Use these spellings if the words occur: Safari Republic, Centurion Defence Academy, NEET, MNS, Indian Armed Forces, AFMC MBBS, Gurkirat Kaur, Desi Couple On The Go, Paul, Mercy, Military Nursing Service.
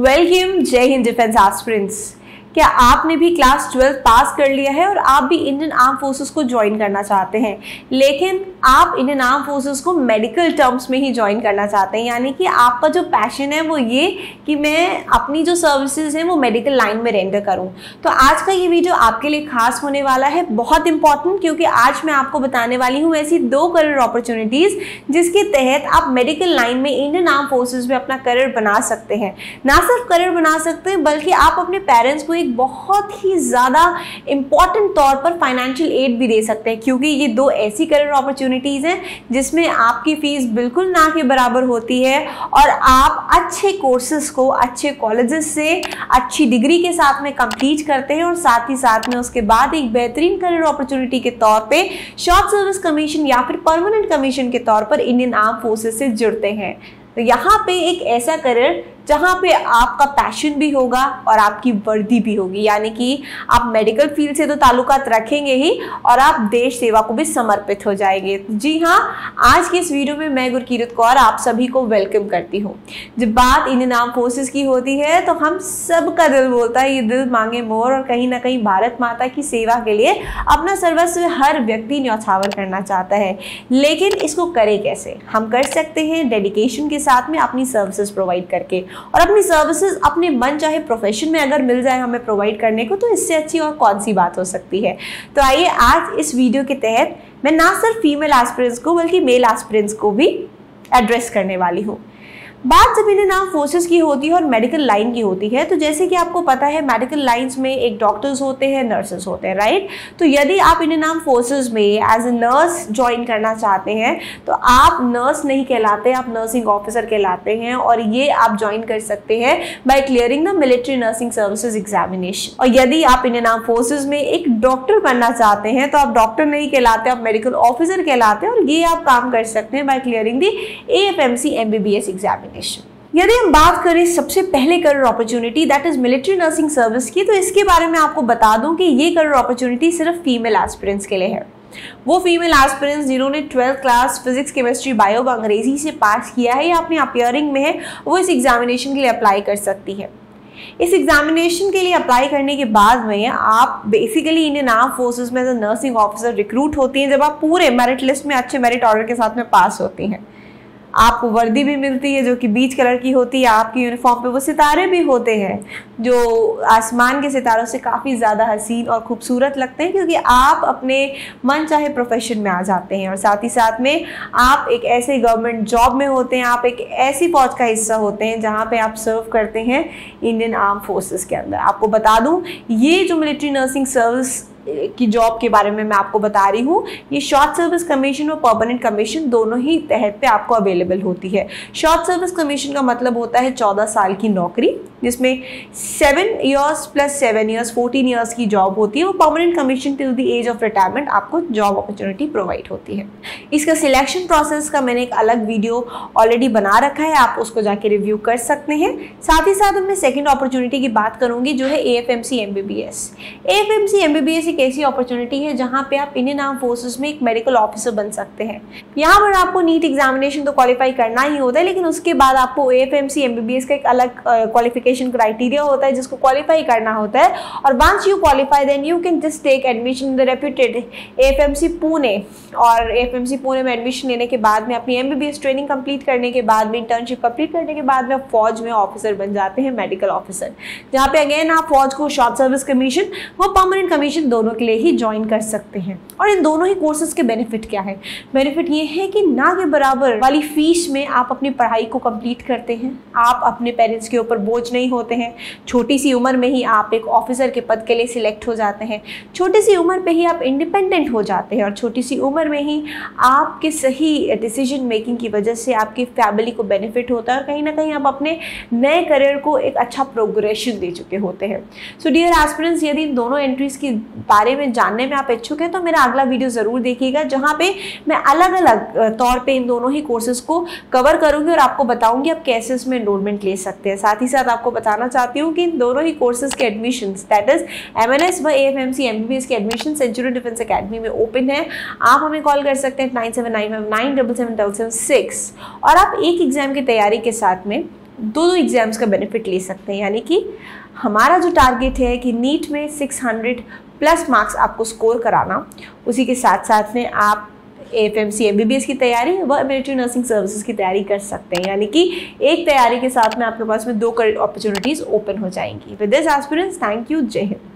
Welcome जय Hind defence aspirants. क्या आपने भी क्लास 12 पास कर लिया है और आप भी इंडियन आर्म फोर्सेस को ज्वाइन करना चाहते हैं, लेकिन आप इंडियन आर्म फोर्सेस को मेडिकल टर्म्स में ही ज्वाइन करना चाहते हैं, यानी कि आपका जो पैशन है वो ये कि मैं अपनी जो सर्विसेज हैं वो मेडिकल लाइन में रेंडर करूं। तो आज का ये वीडियो आपके लिए खास होने वाला है, बहुत इंपॉर्टेंट, क्योंकि आज मैं आपको बताने वाली हूँ ऐसी दो करियर अपॉर्चुनिटीज़ जिसके तहत आप मेडिकल लाइन में इंडियन आर्म फोर्सेज में अपना करियर बना सकते हैं। ना सिर्फ करियर बना सकते हैं बल्कि आप अपने पेरेंट्स को एक बहुत ही ज़्यादा इम्पॉर्टेंट तौर पर फाइनेंशियल एड भी दे सकते हैं, क्योंकि ये दो ऐसी करियर अपॉर्चुनिटीज़ हैं जिसमें आपकी फ़ीस बिल्कुल ना के बराबर होती है और आप अच्छे कोर्सेज़ को अच्छे कॉलेजेस से अच्छी डिग्री के साथ में कंप्लीट करते हैं और साथ ही साथ में उसके बाद एक बेहतरीन करियर अपॉर्चुनिटी के तौर पे शॉर्ट सर्विस कमीशन या फिर परमानेंट कमीशन के तौर पर इंडियन आर्म फोर्सेस से जुड़ते हैं। तो यहाँ पे एक ऐसा करियर जहाँ पे आपका पैशन भी होगा और आपकी वर्दी भी होगी, यानी कि आप मेडिकल फील्ड से तो ताल्लुकात रखेंगे ही और आप देश सेवा को भी समर्पित हो जाएंगे। जी हाँ, आज के इस वीडियो में मैं गुरकीरत कौर आप सभी को वेलकम करती हूँ। जब बात इंडियन आर्म फोर्सेस की होती है तो हम सब का दिल बोलता है ये दिल मांगे मोर, और कहीं ना कहीं भारत माता की सेवा के लिए अपना सर्वस्व हर व्यक्ति न्यौछावर करना चाहता है, लेकिन इसको करें कैसे? हम कर सकते हैं डेडिकेशन के साथ में अपनी सर्विसेज प्रोवाइड करके, और अपनी सर्विसेज अपने मन चाहे प्रोफेशन में अगर मिल जाए हमें प्रोवाइड करने को, तो इससे अच्छी और कौन सी बात हो सकती है। तो आइए आज इस वीडियो के तहत मैं ना सिर्फ फीमेल एस्पिरेंट्स को बल्कि मेल एस्पिरेंट्स को भी एड्रेस करने वाली हूँ। बात जब इंडियन आर्म फोर्सेस की होती है और मेडिकल लाइन की होती है, तो जैसे कि आपको पता है मेडिकल लाइंस में एक डॉक्टर्स होते हैं, नर्सेस होते हैं, राइट। तो यदि आप इंडियन आर्म फोर्सेस में एज ए नर्स ज्वाइन करना चाहते हैं तो आप नर्स नहीं कहलाते, आप नर्सिंग ऑफिसर कहलाते हैं, और ये आप ज्वाइन कर सकते हैं by clearing the military nursing services examination. और यदि आप इंडियन आर्म फोर्सेज में एक डॉक्टर बनना चाहते हैं तो आप डॉक्टर नहीं कहलाते, आप मेडिकल ऑफिसर कहलाते हैं, और ये आप काम कर सकते हैं by clearing the AFMC MBBS examination. यदि हम बात करें सबसे पहले career opportunity that is military nursing service की, तो इसके बारे में आपको बता दूं कि ये करियर अपॉर्चुनिटी सिर्फ फीमेल एस्पिरेंट्स के लिए है। वो फीमेल एस्पिरेंट्स जिन्होंने 12th class physics, chemistry, bio व अंग्रेजी से पास किया है या अपने अपीयरिंग में है, वो इस एग्जामिनेशन के लिए अप्लाई कर सकती है। इस एग्जामिनेशन के लिए अप्लाई करने के बाद में आप बेसिकली इंडियन आर्म फोर्सेज में as a nursing officer recruit होती हैं, जब आप पूरे मेरिट लिस्ट में अच्छे मेरिट ऑर्डर के साथ में पास होती हैं। आपको वर्दी भी मिलती है जो कि बीच कलर की होती है, आपकी यूनिफॉर्म पे वो सितारे भी होते हैं जो आसमान के सितारों से काफ़ी ज़्यादा हसीन और खूबसूरत लगते हैं, क्योंकि आप अपने मन चाहे प्रोफेशन में आ जाते हैं, और साथ ही साथ में आप एक ऐसे गवर्नमेंट जॉब में होते हैं, आप एक ऐसी फौज का हिस्सा होते हैं जहाँ पे आप सर्व करते हैं इंडियन आर्म फोर्सेस के अंदर। आपको बता दूँ ये जो मिलिट्री नर्सिंग सर्विस की जॉब के बारे में मैं आपको बता रही हूँ, ये शॉर्ट सर्विस कमीशन और परमानेंट कमीशन दोनों ही तहत पे आपको अवेलेबल होती है। शॉर्ट सर्विस कमीशन का मतलब होता है 14 साल की नौकरी, जिसमें 7 इयर्स + 7 इयर्स 14 इयर्स की जॉब होती है। वो permanent commission till the age of retirement आपको जॉब अपॉर्चुनिटी प्रोवाइड होती है। इसका सिलेक्शन प्रोसेस का मैंने एक अलग वीडियो ऑलरेडी बना रखा है, आप उसको जाके रिव्यू कर सकते हैं। साथ ही साथ मैं सेकेंड अपॉर्चुनिटी की बात करूँगी जो है AFMC MBBS। AFMC MBBS ऐसी अपॉर्चुनिटी है जहां पे आप इंडियन आर्म फोर्सेस में एक मेडिकल ऑफिसर बन सकते हैं। यहां पर आपको नीट एग्जामिनेशन तो क्वालिफाई करना ही होता है, लेकिन उसके बाद आपको AFMC MBBS का एक अलग क्वालिफिकेशन क्राइटेरिया होता है जिसको क्वालिफाई करना होता है, और once you qualify then you can just take admission in the reputed AFMC Pune, और AFMC Pune में एडमिशन लेने के बाद में अपनी MBBS ट्रेनिंग कंप्लीट करने के बाद में, इंटर्नशिप कंप्लीट करने के बाद में आप फौज में ऑफिसर बन जाते हैं, मेडिकल ऑफिसर, जहां पे अगेन आप फौज को शॉर्ट सर्विस कमीशन वो परमानेंट कमीशन दोनों के लिए ही ज्वाइन कर सकते हैं। और इन दोनों ही कोर्सेज के बेनिफिट क्या है? बेनिफिट ये है कि ना के बराबर वाली फीस में आप अपनी पढ़ाई को कंप्लीट करते हैं, आप अपने पेरेंट्स के ऊपर बोझ नहीं होते हैं, छोटी सी उम्र में ही आप एक ऑफिसर के पद के लिए सिलेक्ट हो जाते हैं, छोटी सी उम्र पे ही आप इंडिपेंडेंट हो जाते हैं, और छोटी सी उम्र में ही आपके सही डिसीजन मेकिंग की वजह से आपकी फैमिली को बेनिफिट होता है, और कहीं ना कहीं आप अपने नए करियर को एक अच्छा प्रोग्रेशन दे चुके होते हैं। सो डियर एस्पिरेंट्स, यदि इन दोनों एंट्रीज़ की बारे में जानने में आप इच्छुक हैं तो मेरा अगला वीडियो ज़रूर देखिएगा, जहाँ पे मैं अलग अलग तौर पे इन दोनों ही कोर्सेज़ को कवर करूँगी और आपको बताऊँगी आप कैसे इसमें एनरोलमेंट ले सकते हैं। साथ ही साथ आपको बताना चाहती हूँ कि इन दोनों ही कोर्सेज़ के एडमिशन्स दैट इज़ MNS व AFMC MBBS के एडमिशन सेंचुरी डिफेंस अकेडमी में ओपन है। आप हमें कॉल कर सकते हैं 9795977776, और आप एक एग्ज़ाम की तैयारी के साथ में दो एग्ज़ाम्स का बेनिफिट ले सकते हैं। यानी कि हमारा जो टारगेट है कि नीट में 600+ मार्क्स आपको स्कोर कराना, उसी के साथ साथ में आप AFMC MBBS की तैयारी व मिलिट्री नर्सिंग सर्विसेज की तैयारी कर सकते हैं। यानी कि एक तैयारी के साथ में आपके पास में दो अपॉर्चुनिटीज़ ओपन हो जाएंगी। With this aspirants, thank you, जय हिंद।